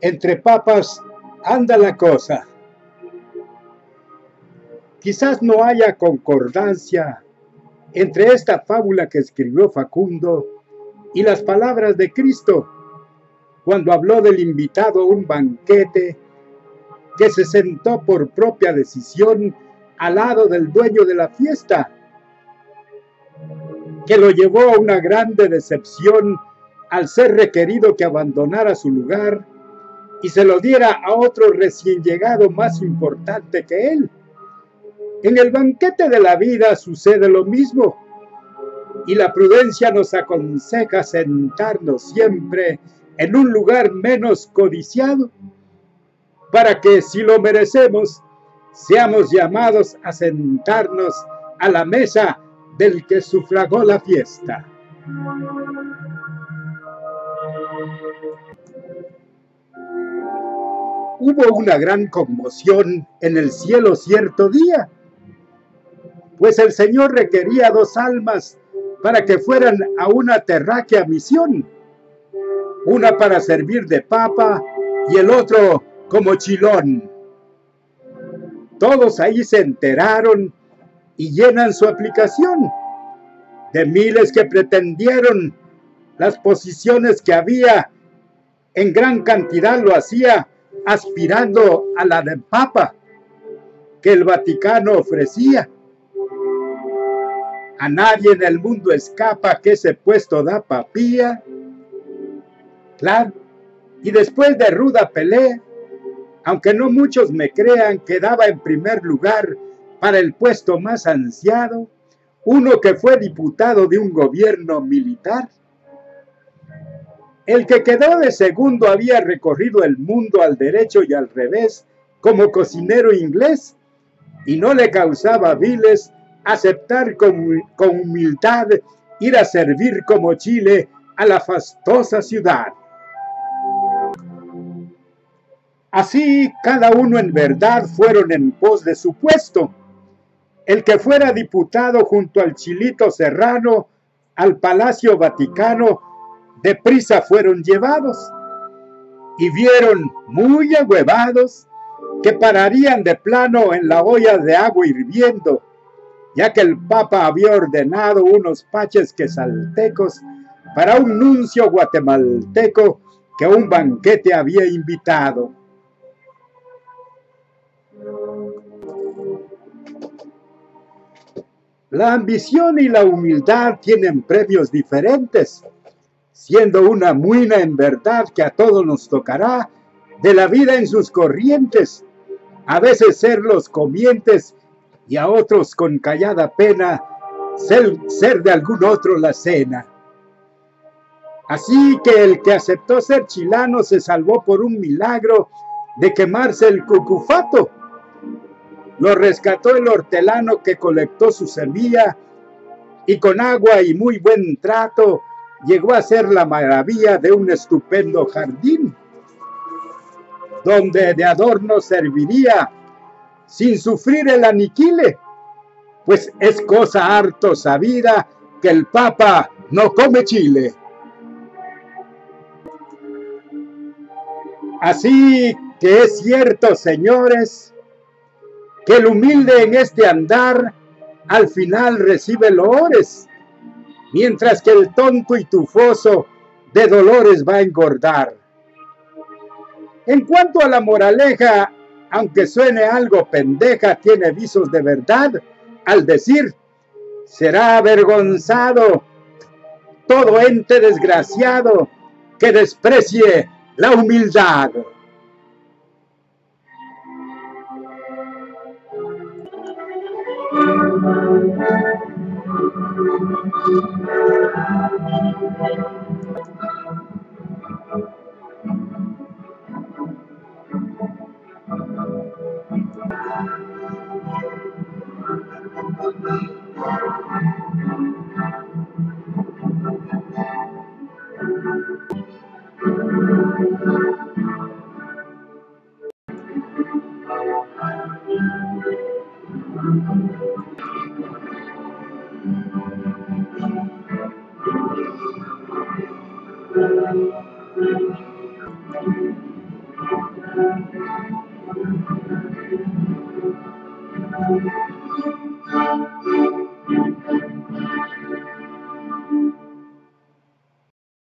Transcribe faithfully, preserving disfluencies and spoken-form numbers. Entre papas anda la cosa. Quizás no haya concordancia entre esta fábula que escribió Facundo y las palabras de Cristo cuando habló del invitado a un banquete que se sentó por propia decisión al lado del dueño de la fiesta, que lo llevó a una grande decepción al ser requerido que abandonara su lugar y se lo diera a otro recién llegado más importante que él. En el banquete de la vida sucede lo mismo, y la prudencia nos aconseja sentarnos siempre en un lugar menos codiciado, para que, si lo merecemos, seamos llamados a sentarnos a la mesa del que sufragó la fiesta. Hubo una gran conmoción en el cielo cierto día, pues el Señor requería dos almas para que fueran a una terráquea misión, una para servir de papa y el otro como chilón. Todos ahí se enteraron y llenan su aplicación de miles que pretendieron las posiciones que había, en gran cantidad lo hacía aspirando a la de Papa que el Vaticano ofrecía. A nadie en el mundo escapa que ese puesto da papía, claro, y después de ruda pelea, aunque no muchos me crean, quedaba en primer lugar para el puesto más ansiado, uno que fue diputado de un gobierno militar. El que quedó de segundo había recorrido el mundo al derecho y al revés como cocinero inglés, y no le causaba viles aceptar con, con humildad ir a servir como Chile a la fastosa ciudad. Así cada uno en verdad fueron en pos de su puesto. El que fuera diputado junto al chilito serrano al Palacio Vaticano deprisa fueron llevados, y vieron muy ahuevados que pararían de plano en la olla de agua hirviendo, ya que el Papa había ordenado unos paches quezaltecos para un nuncio guatemalteco que a un banquete había invitado. La ambición y la humildad tienen premios diferentes, siendo una muina en verdad que a todos nos tocará de la vida en sus corrientes, a veces ser los comientes y a otros con callada pena ser, ser de algún otro la cena. Así que el que aceptó ser chilano se salvó por un milagro de quemarse el cucufato. Lo rescató el hortelano que colectó su semilla y con agua y muy buen trato llegó a ser la maravilla de un estupendo jardín, donde de adorno serviría sin sufrir el aniquile, pues es cosa harto sabida que el Papa no come chile. Así que es cierto, señores, que el humilde en este andar al final recibe loores, mientras que el tonto y tufoso de dolores va a engordar. En cuanto a la moraleja, aunque suene algo pendeja, tiene visos de verdad al decir: será avergonzado todo ente desgraciado que desprecie la humildad.